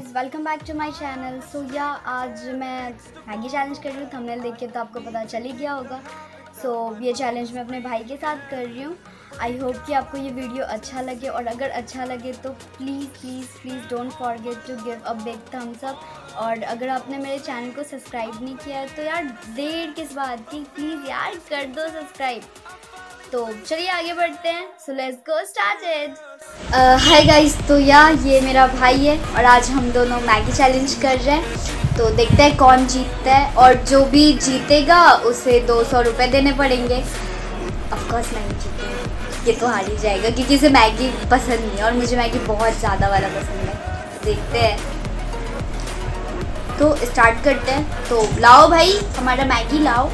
Guys welcome back to my channel. So yeah आज मैं Maggi challenge कर रही हूँ। थंबनेल देख के तो आपको पता चल ही गया होगा। सो ये चैलेंज मैं अपने भाई के साथ कर रही हूँ। आई होप कि आपको ये वीडियो अच्छा लगे, और अगर अच्छा लगे तो please please please don't forget to give a big thumbs up. और अगर आपने मेरे चैनल को सब्सक्राइब नहीं किया है तो यार देर किस बात की, प्लीज़ यार कर दो सब्सक्राइब। तो चलिए आगे बढ़ते हैं। So let's go started. Hi guys, तो या ये मेरा भाई है और आज हम दोनों मैगी चैलेंज कर रहे हैं। तो देखते हैं कौन जीतता है, और जो भी जीतेगा उसे 200 रुपये देने पड़ेंगे। ऑफकोर्स मैगी जीतेगा, ये तो हार ही जाएगा क्योंकि इसे मैगी पसंद नहीं है और मुझे मैगी बहुत ज़्यादा वाला पसंद है। तो देखते हैं, तो स्टार्ट करते हैं। तो लाओ भाई, हमारा मैगी लाओ।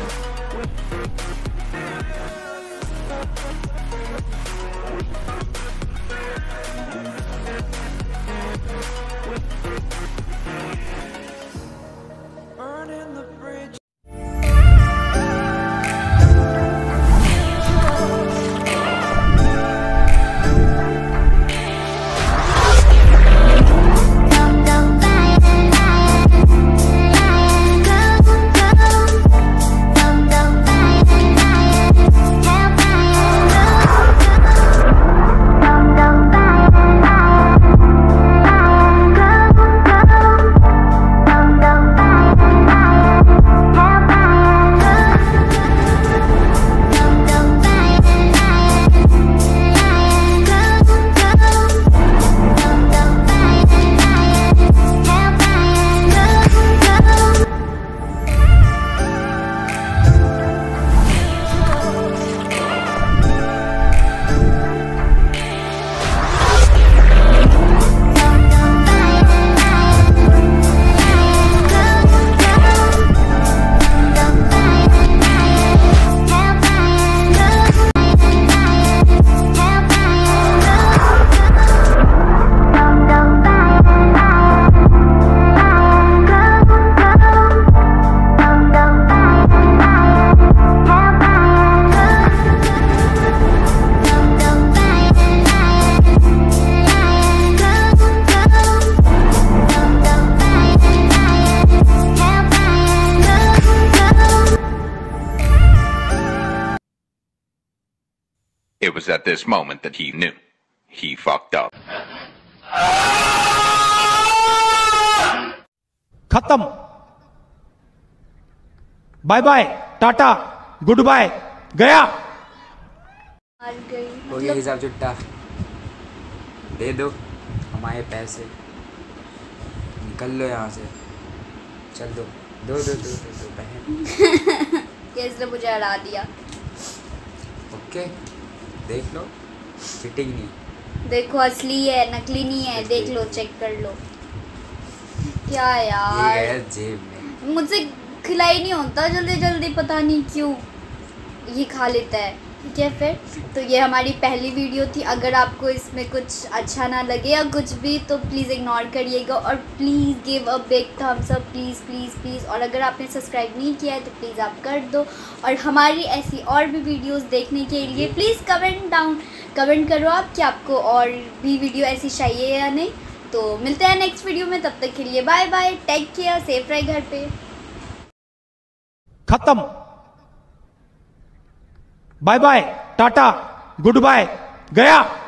It was at this moment that he knew. He fucked up. Khatam. Bye-bye. Tata. Goodbye. Gaya. हो गया हिसाब जुट्टा। दे दो हमारे पैसे। निकल लो यहाँ से। चल दो। दो दो दो दो बहन। इसने मुझे हरा दिया। ओके, देख लो, फिटिंग नहीं। देखो असली है, नकली नहीं है। देख लो, चेक कर लो। क्या यार, ये जेब में। मुझसे खिलाई नहीं होता जल्दी जल्दी, पता नहीं क्यों ये खा लेता है। ठीक है फिर, तो ये हमारी पहली वीडियो थी। अगर आपको इसमें कुछ अच्छा ना लगे या कुछ भी, तो प्लीज़ इग्नोर करिएगा, और please give a big thumbs up, please please please. और अगर आपने सब्सक्राइब नहीं किया है तो प्लीज़ आप कर दो। और हमारी ऐसी और भी वीडियोस देखने के लिए प्लीज़ कमेंट करो आप कि आपको और भी वीडियो ऐसी चाहिए या नहीं। तो मिलते हैं नेक्स्ट वीडियो में, तब तक के लिए bye bye, take care, safe रहे घर पे। खत्म, bye bye, Tata, good bye, गया।